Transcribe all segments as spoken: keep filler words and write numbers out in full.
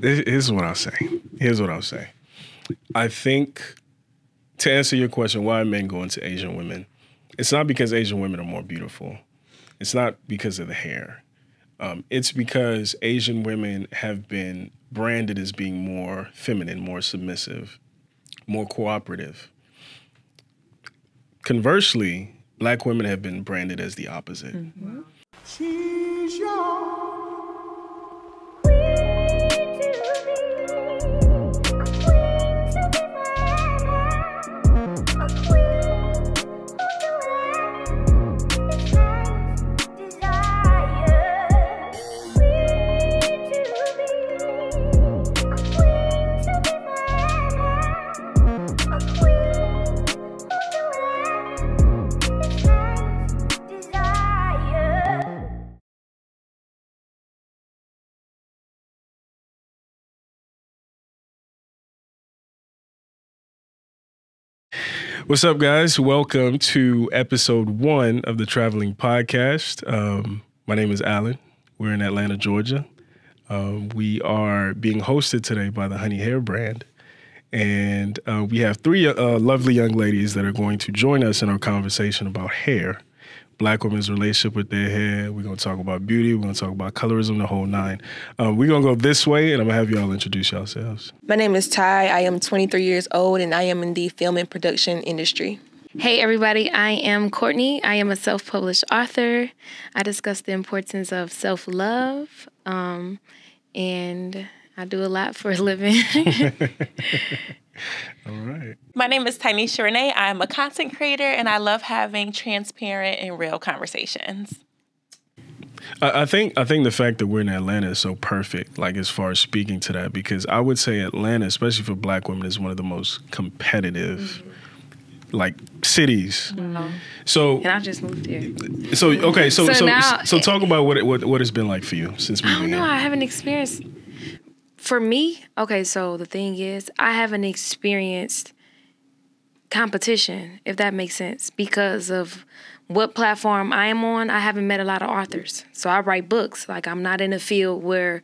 here's what I'll say. Here's what I'll say. I think to answer your question, why are men going to Asian women? It's not because Asian women are more beautiful. It's not because of the hair. Um, it's because Asian women have been branded as being more feminine, more submissive, more cooperative. Conversely, black women have been branded as the opposite. Mm-hmm. She's young. What's up, guys? Welcome to episode one of the Traveling Podcast. Um, my name is Alan. We're in Atlanta, Georgia. Um, we are being hosted today by the Honey Hair brand. And uh, we have three uh, lovely young ladies that are going to join us in our conversation about hair, black women's relationship with their hair. We're going to talk about beauty. We're going to talk about colorism, the whole nine. Um, we're going to go this way, and I'm going to have y'all introduce yourselves. My name is Ty. I am twenty-three years old, and I am in the film and production industry. Hey, everybody. I am Kortynie. I am a self-published author. I discuss the importance of self-love, um, and I do a lot for a living. All right. My name is Tynisha Renee. I'm a content creator, and I love having transparent and real conversations. I, I think I think the fact that we're in Atlanta is so perfect, like as far as speaking to that, because I would say Atlanta, especially for black women, is one of the most competitive, mm-hmm. like, cities. Mm-hmm. So and I just moved here. So okay, so so so, now, so talk about what, it, what what it's been like for you since moving. I don't know. Here. I haven't experienced. For me, okay, so the thing is, I haven't experienced competition, if that makes sense, because of what platform I am on. I haven't met a lot of authors. So I write books. Like, I'm not in a field where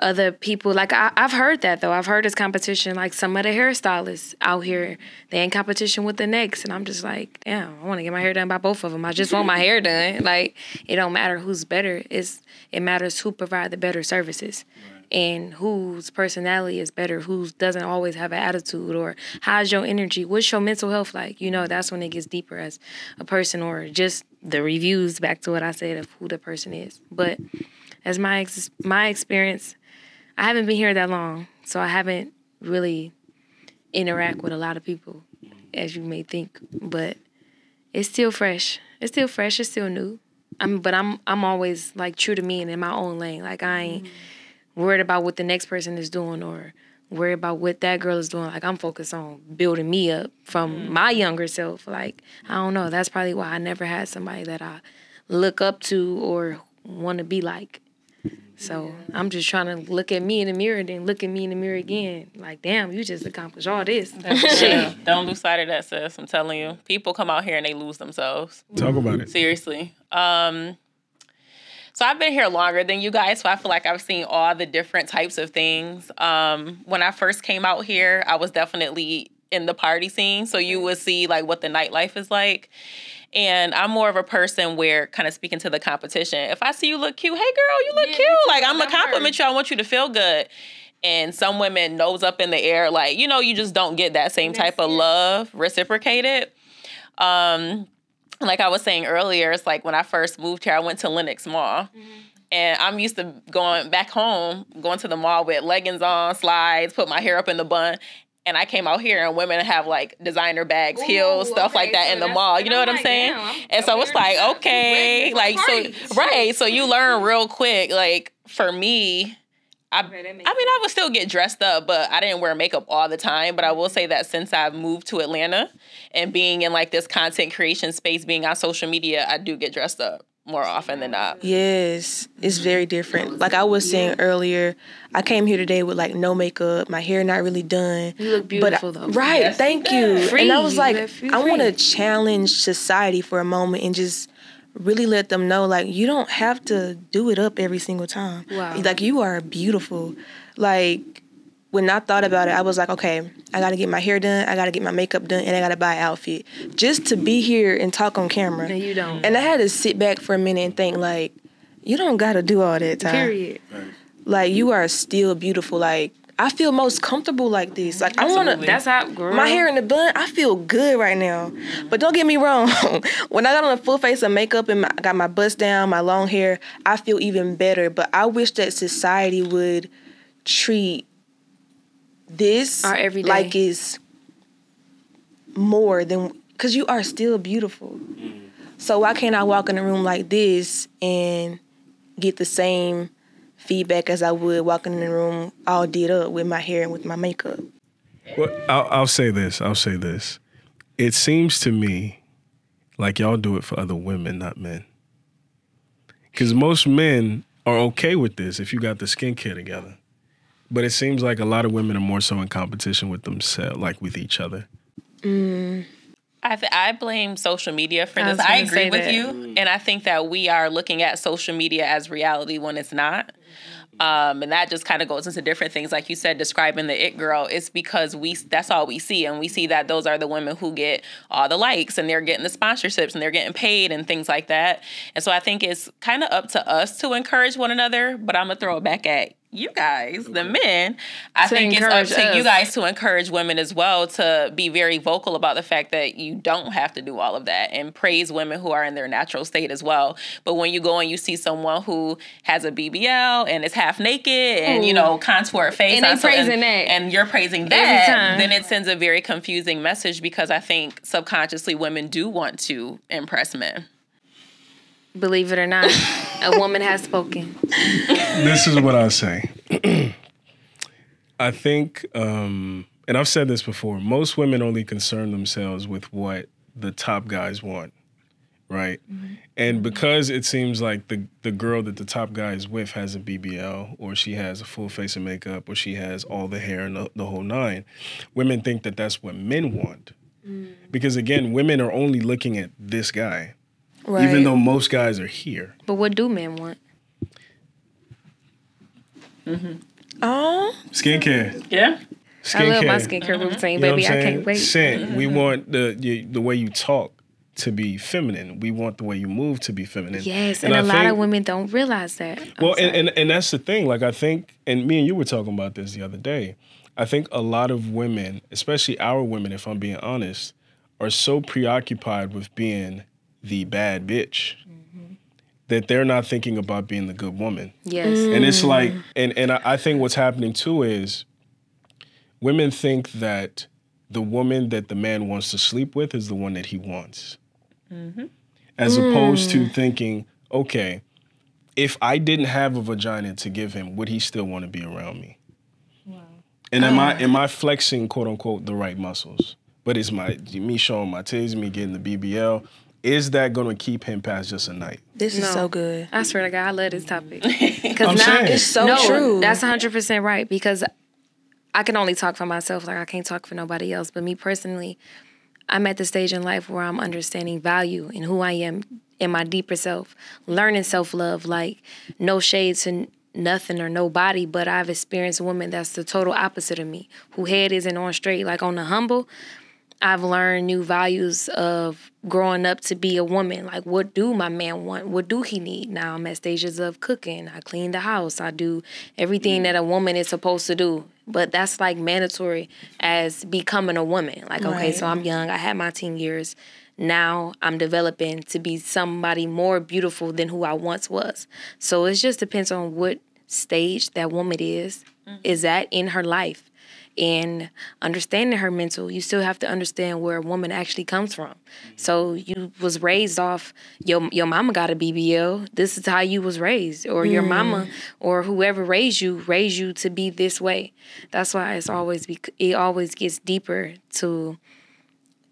other people, like, I, I've heard that, though. I've heard this competition, like, some of the hairstylists out here, they in competition with the next. And I'm just like, damn, I want to get my hair done by both of them. I just want my hair done. Like, it don't matter who's better. It's, it matters who provide the better services. And whose personality is better, who doesn't always have an attitude, or how's your energy, what's your mental health like? You know, that's when it gets deeper as a person, or just the reviews, back to what I said, of who the person is. But as my ex my experience, I haven't been here that long, so I haven't really interact with a lot of people, as you may think. But it's still fresh. It's still fresh. It's still new. I'm, but I'm I'm always, like, true to me and in my own lane. Like, I ain't. Mm-hmm. Worried about what the next person is doing, or worried about what that girl is doing. Like, I'm focused on building me up from my younger self. Like, I don't know. That's probably why I never had somebody that I look up to or want to be like. So I'm just trying to look at me in the mirror, then look at me in the mirror again. Like, damn, you just accomplished all this. Yeah. Don't lose sight of that, sis. I'm telling you. People come out here and they lose themselves. Talk about it. Seriously. Um... So I've been here longer than you guys, so I feel like I've seen all the different types of things. Um, when I first came out here, I was definitely in the party scene, so you would see, like, what the nightlife is like. And I'm more of a person where, kind of speaking to the competition, if I see you look cute, hey, girl, you look yeah, cute. Like, I'm going to compliment you. I want you to feel good. And some women, nose up in the air, like, you know, you just don't get that same type of love reciprocated. Um Like I was saying earlier, it's like when I first moved here, I went to Lenox Mall. Mm-hmm. And I'm used to going back home, going to the mall with leggings on, slides, put my hair up in the bun. And I came out here, and women have, like, designer bags, heels, ooh, stuff okay, like that so in the mall. You know I'm what I'm like, saying? I'm, and so it's like, okay. Like, so, right. So you learn real quick. Like, for me, I, I mean, I would still get dressed up, but I didn't wear makeup all the time. But I will say that since I've moved to Atlanta and being in, like, this content creation space, being on social media, I do get dressed up more often than not. Yes, it's very different. Like I was saying yeah. earlier, I came here today with, like, no makeup, my hair not really done. You look beautiful, but I, though. Right, yes. Thank you. Free. And I was like, I want to challenge society for a moment and just really let them know, like, you don't have to do it up every single time. Wow. Like, you are beautiful. Like, when I thought about it, I was like, okay, I got to get my hair done, I got to get my makeup done, and I got to buy an outfit just to be here and talk on camera. No, you don't. And I had to sit back for a minute and think, like, you don't got to do all that, Ty. Period. Right. Like, you are still beautiful. Like, I feel most comfortable like this. Like, I want to... That's how, girl. My hair in the bun, I feel good right now. But don't get me wrong. When I got on a full face of makeup and my, I got my bust down, my long hair, I feel even better. But I wish that society would treat this our everyday like it's more than... Because you are still beautiful. Mm-hmm. So why can't I walk in a room like this and get the same... feedback as I would walking in the room all did up with my hair and with my makeup? Well, I'll, I'll say this. I'll say this. It seems to me like y'all do it for other women, not men. Because most men are okay with this if you got the skincare together. But it seems like a lot of women are more so in competition with themselves, like with each other. Mm. I, th- I blame social media for this. I, I agree with that. you. And I think that we are looking at social media as reality when it's not. Um, and that just kind of goes into different things. Like you said, describing the it girl, it's because we that's all we see. And we see that those are the women who get all the likes and they're getting the sponsorships and they're getting paid and things like that. And so I think it's kind of up to us to encourage one another. But I'm going to throw it back at you guys, the men. I think it's up to us. You guys to encourage women as well to be very vocal about the fact that you don't have to do all of that and praise women who are in their natural state as well. But when you go and you see someone who has a B B L and is half naked and, ooh, you know, contoured face, and they're praising that, and you're praising that, then it sends a very confusing message, because I think subconsciously women do want to impress men. Believe it or not, a woman has spoken. This is what I say. I think, um, and I've said this before, most women only concern themselves with what the top guys want, right? Mm-hmm. And because it seems like the, the girl that the top guy is with has a B B L, or she has a full face of makeup, or she has all the hair and the, the whole nine, women think that that's what men want. Mm. Because again, women are only looking at this guy. Right. Even though most guys are here. But what do men want? Mm-hmm. Oh. Skincare. Yeah. Skincare. I love my skincare mm-hmm. routine, baby. You know I can't wait. Scent. Mm-hmm. We want the the way you talk to be feminine. We want the way you move to be feminine. Yes, and, and a I lot think, of women don't realize that. I'm well, and, and, and that's the thing. Like, I think, and me and you were talking about this the other day, I think a lot of women, especially our women, if I'm being honest, are so preoccupied with being the bad bitch, mm-hmm. that they're not thinking about being the good woman. Yes. Mm. And it's like, and, and I think what's happening too is women think that the woman that the man wants to sleep with is the one that he wants. Mm-hmm. As mm. opposed to thinking, okay, if I didn't have a vagina to give him, would he still want to be around me? Wow. And am, uh. I, am I flexing, quote unquote, the right muscles? But it's my, me showing my titties, me getting the B B L, is that going to keep him past just a night? This no. is so good. I swear to God, I love this topic. Because now saying. It's so no, true. That's one hundred percent right, because I can only talk for myself. Like, I can't talk for nobody else. But me personally, I'm at the stage in life where I'm understanding value and who I am in my deeper self, learning self-love, like no shade to nothing or nobody, but I've experienced women that's the total opposite of me, who head isn't on straight. Like, on the humble, I've learned new values of growing up to be a woman. Like, what do my man want? What do he need? Now I'm at stages of cooking. I clean the house. I do everything that a woman is supposed to do. But that's, like, mandatory as becoming a woman. Like, okay, right. So I'm young. I had my teen years. Now I'm developing to be somebody more beautiful than who I once was. So it just depends on what stage that woman is, mm-hmm. is at in her life. And understanding her mental, you still have to understand where a woman actually comes from. So you was raised off, your your mama got a B B L. This is how you was raised. Or your mm. mama or whoever raised you, raised you to be this way. That's why it's always it always gets deeper to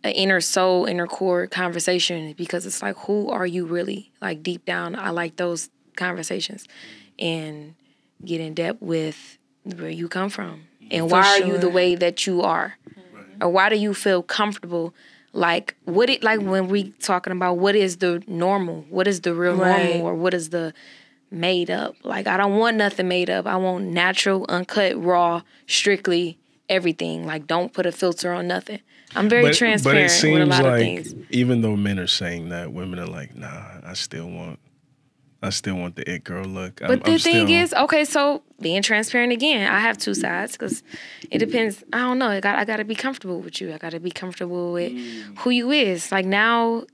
an inner soul, inner core conversation. Because it's like, who are you really? Like, deep down, I like those conversations. And get in depth with where you come from. And why sure. are you the way that you are? Right. Or why do you feel comfortable like what it like when we talking about what is the normal, what is the real right. normal, or what is the made up. Like, I don't want nothing made up. I want natural, uncut, raw, strictly everything. Like, don't put a filter on nothing. I'm very but, transparent but it seems with a lot like, of things. Even though men are saying that, women are like, nah, I still want I still want the it girl look. But I'm, the I'm thing still... is, okay, so being transparent again, I have two sides because it depends. I don't know. I got I got to be comfortable with you. I got to be comfortable with who you is. Like now,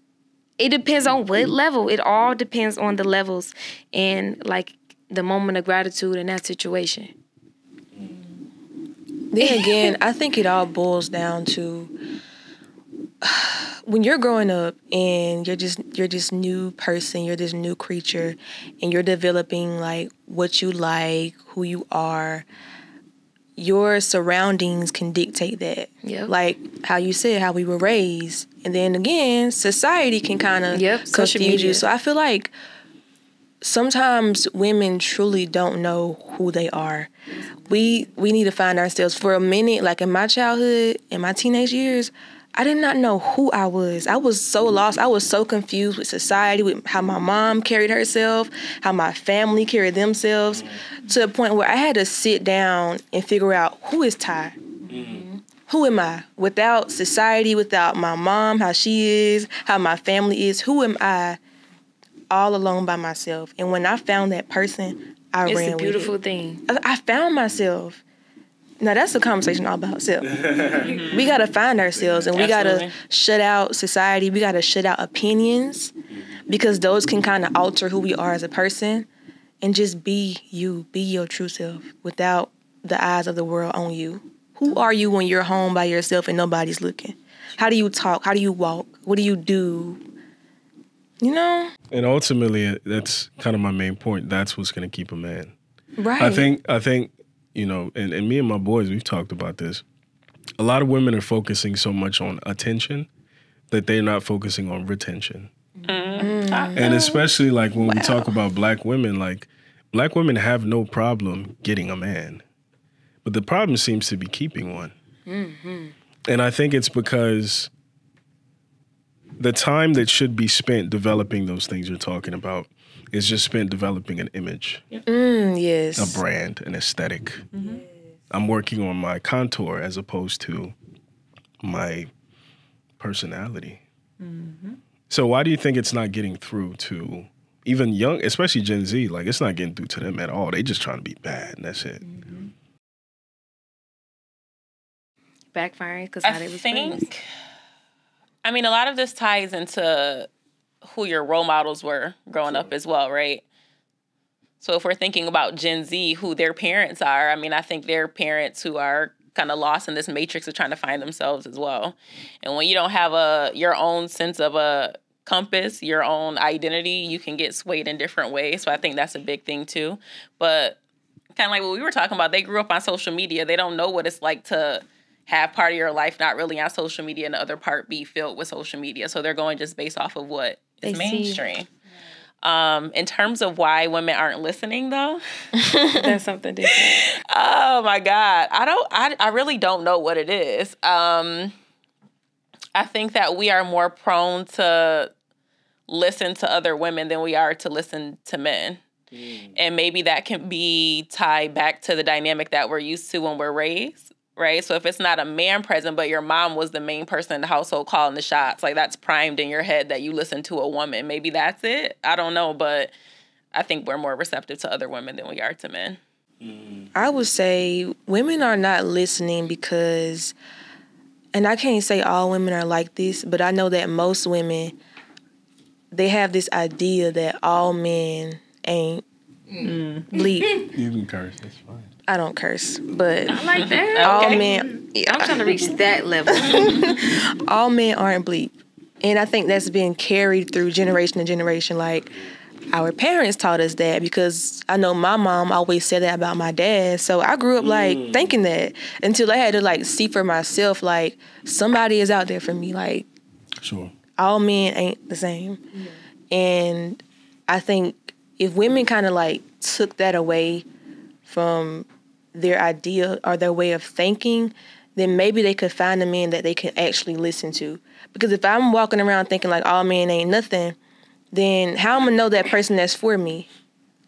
it depends on what level. It all depends on the levels and like the moment of gratitude in that situation. Then again, I think it all boils down to when you're growing up and you're just you're this new person, you're this new creature, and you're developing like what you like, who you are. Your surroundings can dictate that. Yep. Like how you said, how we were raised. And then again, society can kind of yep, confuse you. So I feel like sometimes women truly don't know who they are. We we need to find ourselves. For a minute, like in my childhood, in my teenage years, I did not know who I was. I was so lost. I was so confused with society, with how my mom carried herself, how my family carried themselves, mm-hmm. to the point where I had to sit down and figure out, who is Ty? Mm-hmm. Who am I? Without society, without my mom, how she is, how my family is, who am I all alone by myself? And when I found that person, I it's ran with it. It's a beautiful thing. I found myself. Now, that's a conversation all about self. We got to find ourselves, and we got to shut out society. We got to shut out opinions, because those can kind of alter who we are as a person, and just be you, be your true self without the eyes of the world on you. Who are you when you're home by yourself and nobody's looking? How do you talk? How do you walk? What do you do? You know? And ultimately, that's kind of my main point. That's what's going to keep a man. Right. I think, I think, you know, and, and me and my boys, we've talked about this. A lot of women are focusing so much on attention that they're not focusing on retention. Mm-hmm. And especially like when wow. we talk about black women, like black women have no problem getting a man. But the problem seems to be keeping one. Mm-hmm. And I think it's because the time that should be spent developing those things you're talking about is just spent developing an image. Mm, yes. A brand, an aesthetic. Mm-hmm. I'm working on my contour as opposed to my personality. Mm-hmm. So why do you think it's not getting through to even young, especially Gen Z, like it's not getting through to them at all. They just trying to be bad and that's it. Mm-hmm. Backfiring because how they was famous. I mean, a lot of this ties into who your role models were growing up as well, right? So if we're thinking about Gen Z, who their parents are, I mean, I think they're parents who are kind of lost in this matrix of trying to find themselves as well. And when you don't have a your own sense of a compass, your own identity, you can get swayed in different ways. So I think that's a big thing too. But kind of like what we were talking about, they grew up on social media. They don't know what it's like to have part of your life not really on social media and the other part be filled with social media. So they're going just based off of what It's mainstream. Um, in terms of why women aren't listening, though, that's something different. Oh my God, I don't. I I really don't know what it is. Um, I think that we are more prone to listen to other women than we are to listen to men, mm. and maybe that can be tied back to the dynamic that we're used to when we're raised. Right? So if it's not a man present, but your mom was the main person in the household calling the shots, like that's primed in your head that you listen to a woman. Maybe that's it. I don't know, but I think we're more receptive to other women than we are to men. I would say women are not listening because, and I can't say all women are like this, but I know that most women, they have this idea that all men ain't mm. bleep. You can curse, that's fine. I don't curse, but I like that. all okay. men... Yeah. I'm trying to reach that level. All men aren't bleep. And I think that's been carried through generation to generation. Like, our parents taught us that because I know my mom always said that about my dad. So I grew up, like, mm. thinking that until I had to, like, see for myself, like, somebody is out there for me. Like, sure. all men ain't the same. Mm. And I think if women kind of, like, took that away from their idea or their way of thinking, then maybe they could find a man that they can actually listen to. Because if I'm walking around thinking like all men ain't nothing, then how I'm going to know that person that's for me?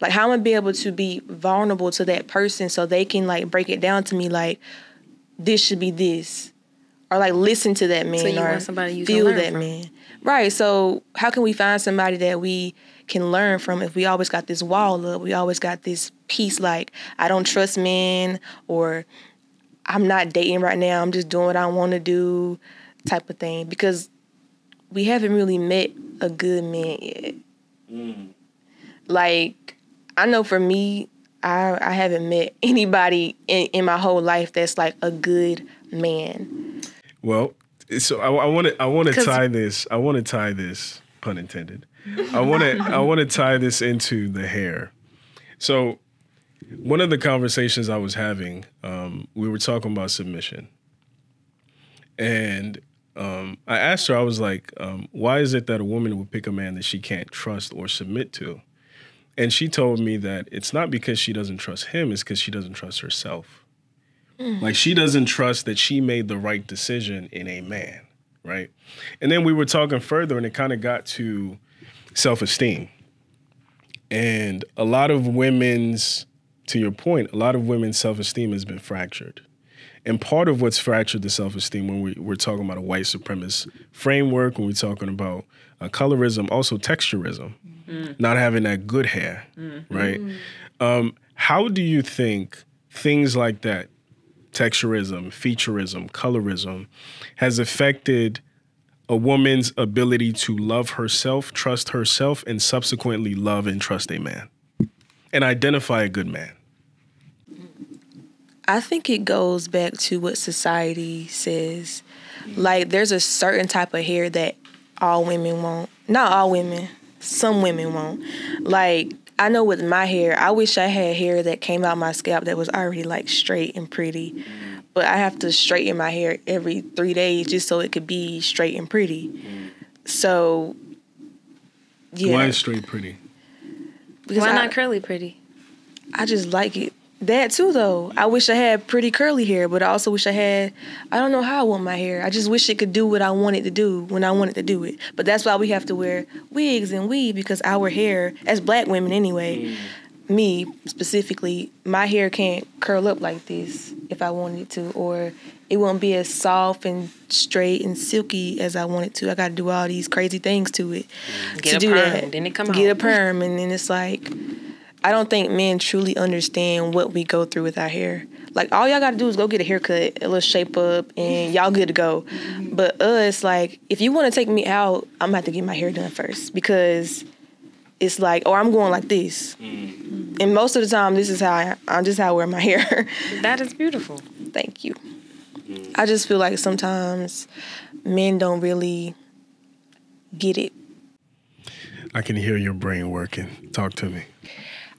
Like, how I'm going to be able to be vulnerable to that person so they can, like, break it down to me like, this should be this. Or, like, listen to that man. So you or want somebody you feel that from. man. Right. So how can we find somebody that we can learn from if we always got this wall up? We always got this piece like, I don't trust men, or I'm not dating right now. I'm just doing what I want to do type of thing. Because we haven't really met a good man yet. Mm. Like, I know for me, I I haven't met anybody in, in my whole life that's like a good man. Well, so I want to I want to tie this. I want to tie this, pun intended. I want to I want to tie this into the hair. So one of the conversations I was having, um, we were talking about submission, and um, I asked her. I was like, um, "Why is it that a woman would pick a man that she can't trust or submit to?" And she told me that it's not because she doesn't trust him; it's because she doesn't trust herself. Mm-hmm. Like, she doesn't trust that she made the right decision in a man, right? And then we were talking further, and it kind of got to self-esteem. And a lot of women's, to your point, a lot of women's self-esteem has been fractured. And part of what's fractured the self-esteem, when we, we're talking about a white supremacist framework, when we're talking about uh, colorism, also texturism, mm-hmm. not having that good hair, mm-hmm. right? Mm-hmm. Um, how do you think things like that, texturism, featureism, colorism, has affected a woman's ability to love herself, trust herself, and subsequently love and trust a man and identify a good man? I think it goes back to what society says. Like, there's a certain type of hair that all women want. Not all women. Some women want. Like, I know with my hair, I wish I had hair that came out my scalp that was already, like, straight and pretty. But I have to straighten my hair every three days just so it could be straight and pretty. So, yeah. Why is straight pretty? Because Why not I, curly pretty? I just like it. That too, though. I wish I had pretty curly hair, but I also wish I had, I don't know how I want my hair. I just wish it could do what I want it to do when I want it to do it. But that's why we have to wear wigs and weave, because our hair, as black women anyway, mm. me specifically, my hair can't curl up like this if I wanted it to, or it won't be as soft and straight and silky as I want it to. I got to do all these crazy things to it. Get to a do perm, that. Then it come Get home. a perm, and then it's like... I don't think men truly understand what we go through with our hair. Like, all y'all got to do is go get a haircut, a little shape up, and y'all good to go. Mm-hmm. But us, like, if you want to take me out, I'm going to have to get my hair done first, because it's like, or I'm going like this. Mm-hmm. And most of the time, this is how I, I'm just how I wear my hair. That is beautiful. Thank you. Mm-hmm. I just feel like sometimes men don't really get it. I can hear your brain working. Talk to me.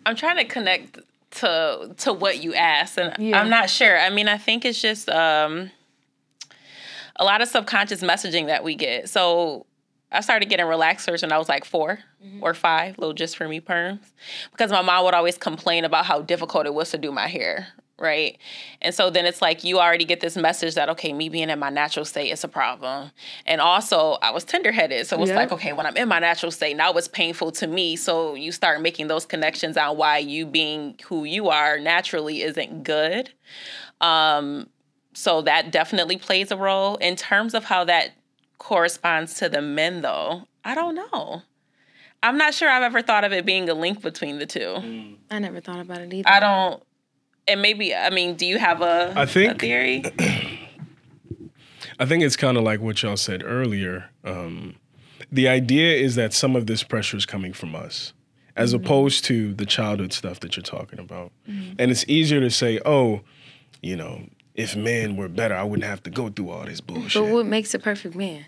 I'm trying to connect to to what you asked, and yeah. I'm not sure. I mean, I think it's just um, a lot of subconscious messaging that we get. So I started getting relaxers when I was like four mm-hmm. or five, little just for me perms, because my mom would always complain about how difficult it was to do my hair, right? And so then it's like you already get this message that, okay, me being in my natural state is a problem. And also, I was tender-headed. So it was yeah. like, okay, when I'm in my natural state, now it's painful to me. So you start making those connections on why you being who you are naturally isn't good. Um, so that definitely plays a role. In terms of how that corresponds to the men, though, I don't know. I'm not sure I've ever thought of it being a link between the two. Mm. I never thought about it either. I don't... And maybe, I mean, do you have a, I think, a theory? I think it's kind of like what y'all said earlier. Um, the idea is that some of this pressure is coming from us, as mm-hmm. opposed to the childhood stuff that you're talking about. Mm-hmm. And it's easier to say, oh, you know, if men were better, I wouldn't have to go through all this bullshit. But what makes a perfect man?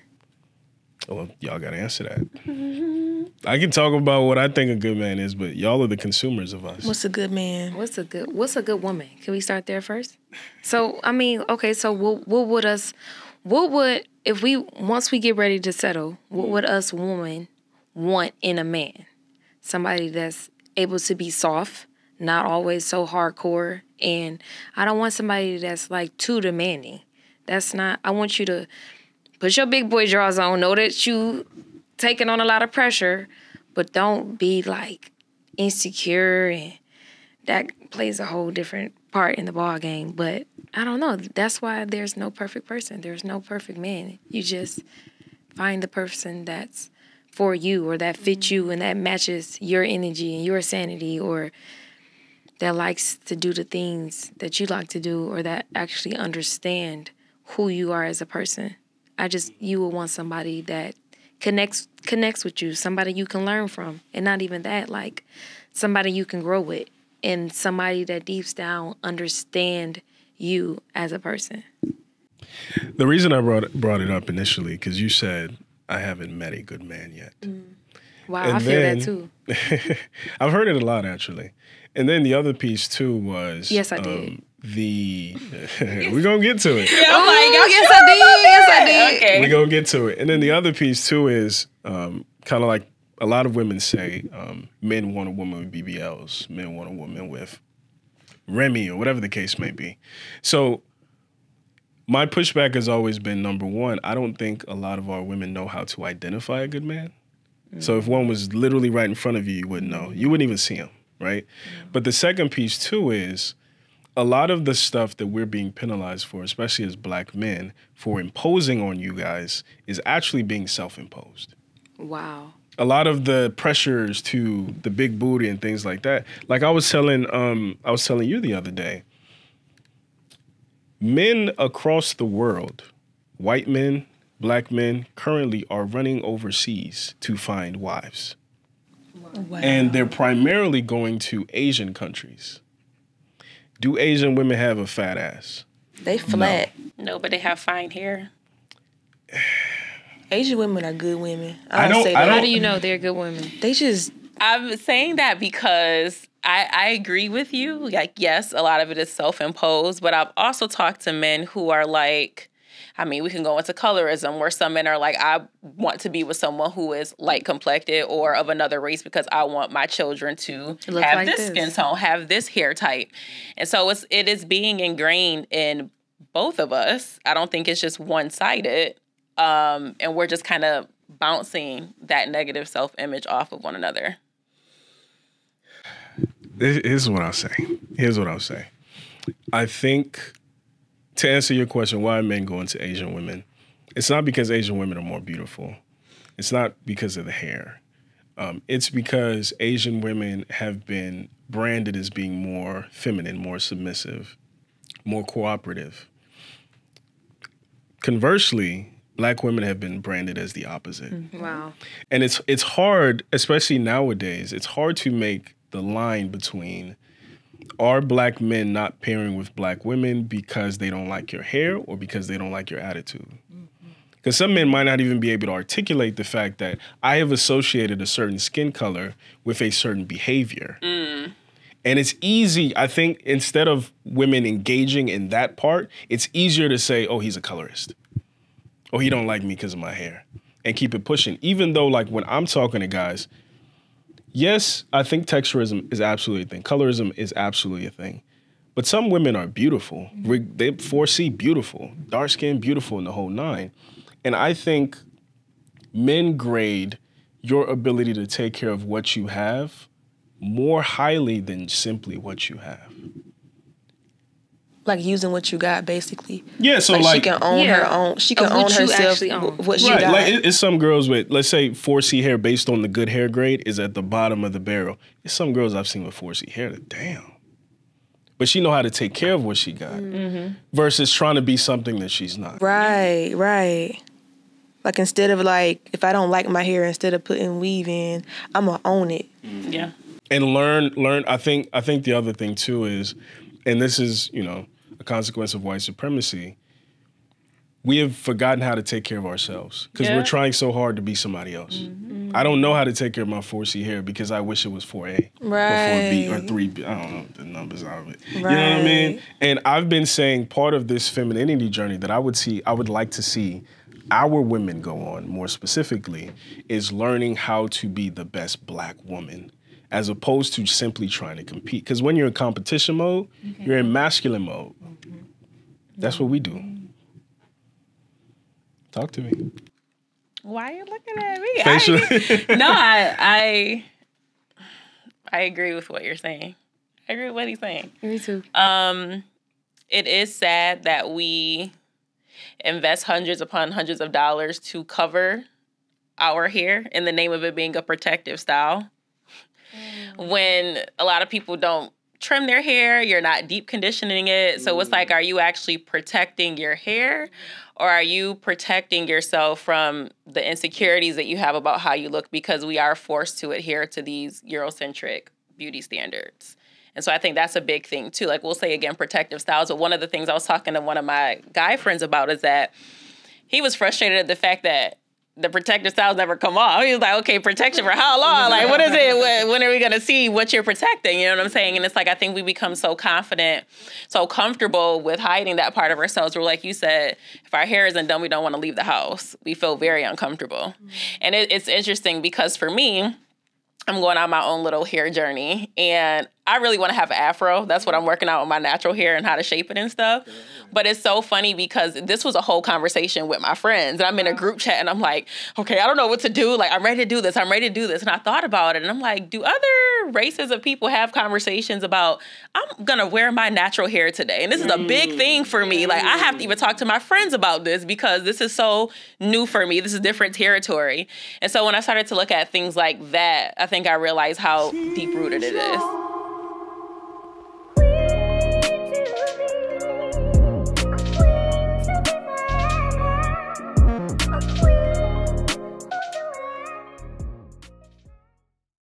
Well, y'all got to answer that. Mm-hmm. I can talk about what I think a good man is, but y'all are the consumers of us. What's a good man? What's a good What's a good woman? Can we start there first? So, I mean, okay, so what, what would us, what would, if we, once we get ready to settle, what would us women want in a man? Somebody that's able to be soft, not always so hardcore, and I don't want somebody that's like too demanding. That's not, I want you to put your big boy drawers on. Know that you taking on a lot of pressure, but don't be like insecure, and that plays a whole different part in the ball game. But I don't know. That's why there's no perfect person. There's no perfect man. You just find the person that's for you, or that fits you and that matches your energy and your sanity, or that likes to do the things that you like to do, or that actually understand who you are as a person. I just, you will want somebody that connects connects with you, somebody you can learn from, and not even that, like somebody you can grow with, and somebody that deep down understand you as a person. The reason I brought brought it up initially, because you said, I haven't met a good man yet. Mm. Wow, and I then, feel that too. I've heard it a lot, actually. And then the other piece, too, was... Yes, I um, did. The... We're going to get to it. Yeah, oh, my gosh. Yes, I did. Yes, I did. Okay. We're going to get to it. And then the other piece, too, is um, kind of like a lot of women say, um, men want a woman with B B Ls. Men want a woman with Remy or whatever the case may be. So... my pushback has always been, number one, I don't think a lot of our women know how to identify a good man. Mm. So if one was literally right in front of you, you wouldn't know. You wouldn't even see him, right? Mm. But the second piece, too, is a lot of the stuff that we're being penalized for, especially as black men, for imposing on you guys is actually being self-imposed. Wow. A lot of the pressures to the big booty and things like that. Like I was telling, um, I was telling you the other day, men across the world, white men, black men, currently are running overseas to find wives. Wow. And they're primarily going to Asian countries. Do Asian women have a fat ass? They flat. No, no, but they have fine hair. Asian women are good women. I, I don't say that. I don't, how do you know they're good women? They just... I'm saying that because... I, I agree with you. Like, yes, a lot of it is self-imposed, but I've also talked to men who are like, I mean, we can go into colorism where some men are like, I want to be with someone who is light-complected or of another race because I want my children to have like this, this skin tone, have this hair type. And so it's, it is being ingrained in both of us. I don't think it's just one-sided. Um, and we're just kind of bouncing that negative self-image off of one another. Here's what I'll say. Here's what I'll say. I think, to answer your question, why are men going to Asian women? It's not because Asian women are more beautiful. It's not because of the hair. Um, it's because Asian women have been branded as being more feminine, more submissive, more cooperative. Conversely, black women have been branded as the opposite. Wow. And it's it's hard, especially nowadays, it's hard to make the line between, are black men not pairing with black women because they don't like your hair or because they don't like your attitude? Because mm-hmm. some men might not even be able to articulate the fact that I have associated a certain skin color with a certain behavior. Mm. And it's easy, I think, instead of women engaging in that part, it's easier to say, oh, he's a colorist. Oh, he don't like me because of my hair. And keep it pushing. Even though, like, when I'm talking to guys, yes, I think texturism is absolutely a thing. Colorism is absolutely a thing. But some women are beautiful. They foresee beautiful, dark skin, beautiful in the whole nine. And I think men grade your ability to take care of what you have more highly than simply what you have. Like using what you got, basically. Yeah, so like, like she can own yeah. her own. She can own herself. Own. What she right. got. Like it's some girls with, let's say, four C hair based on the good hair grade is at the bottom of the barrel. It's some girls I've seen with four C hair that damn, but she know how to take care of what she got mm-hmm. versus trying to be something that she's not. Right, right. Like instead of like, if I don't like my hair, instead of putting weave in, I'm gonna own it. Mm-hmm. Yeah. And learn, learn. I think, I think the other thing too is, and this is, you know, a consequence of white supremacy, we have forgotten how to take care of ourselves because yeah. we're trying so hard to be somebody else. Mm-hmm. I don't know how to take care of my four C hair because I wish it was four A right. or four B or three B. I don't know the numbers out of it. Right. You know what I mean? And I've been saying part of this femininity journey that I would see, I would like to see our women go on more specifically is learning how to be the best black woman, as opposed to simply trying to compete. Because when you're in competition mode, okay. you're in masculine mode. Mm-hmm. That's what we do. Talk to me. Why are you looking at me? Facial. I, no, I, I I agree with what you're saying. I agree with what he's saying. Me too. Um, it is sad that we invest hundreds upon hundreds of dollars to cover our hair in the name of it being a protective style. Mm. When a lot of people don't trim their hair, you're not deep conditioning it. So it's like, are you actually protecting your hair, or are you protecting yourself from the insecurities that you have about how you look, because we are forced to adhere to these Eurocentric beauty standards. And so I think that's a big thing too. Like, we'll say again, protective styles, but one of the things I was talking to one of my guy friends about is that he was frustrated at the fact that the protective styles never come off. He was like, okay, protection for how long? Like, what is it? When are we going to see what you're protecting? You know what I'm saying? And it's like, I think we become so confident, so comfortable with hiding that part of ourselves. We're like you said, if our hair isn't done, we don't want to leave the house. We feel very uncomfortable. Mm-hmm. And it, it's interesting because for me, I'm going on my own little hair journey, and I really want to have an afro. That's what I'm working out with my natural hair and how to shape it and stuff. But it's so funny because this was a whole conversation with my friends, and I'm in a group chat, and I'm like, okay, I don't know what to do. Like, I'm ready to do this. I'm ready to do this. And I thought about it, and I'm like, do other races of people have conversations about, I'm going to wear my natural hair today? And this is a big thing for me. Like, I have to even talk to my friends about this because this is so new for me. This is different territory. And so when I started to look at things like that, I think I realized how deep-rooted it is.